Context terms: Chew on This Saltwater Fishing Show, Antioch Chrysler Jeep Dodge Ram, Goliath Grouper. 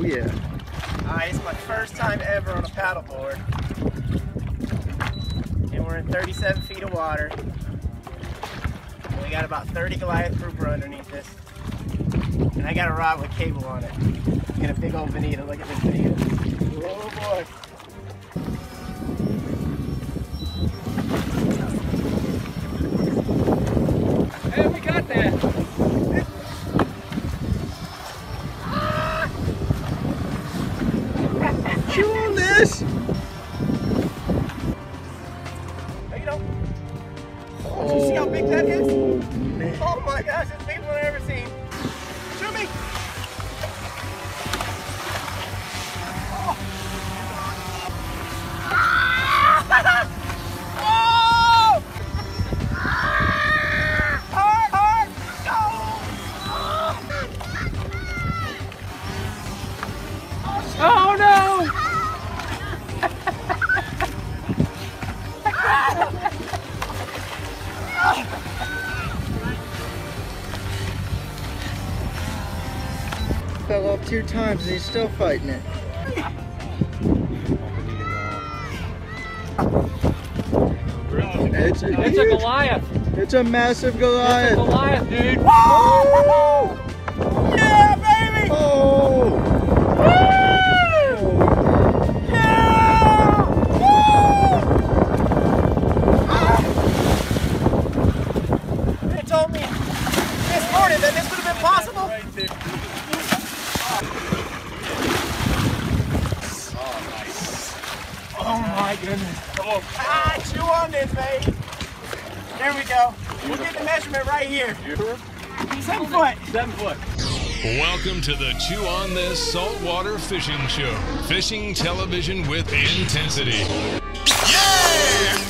Oh yeah. It's my first time ever on a paddleboard. And we're in 37 feet of water. And we got about 30 Goliath grouper underneath this. And I got a rod with cable on it. And a big old bonita. Look at this bonita. Oh boy. Chew on this! There you go. Oh, you see how big that is? Man. Oh my gosh, it's the biggest one I've ever seen. Shoot me! Oh. Ah! Oh no! Fell off 2 times and he's still fighting it. It's a Goliath. It's a massive Goliath. It's a Goliath, dude. Woo! Yeah, baby! Oh! That this would have been possible? Oh, nice. Oh, my goodness. Oh. Ah, chew on this, babe. There we go. We'll get the measurement right here. 7 foot. 7 foot. Welcome to the Chew on This Saltwater Fishing Show. Fishing television with intensity. Yeah!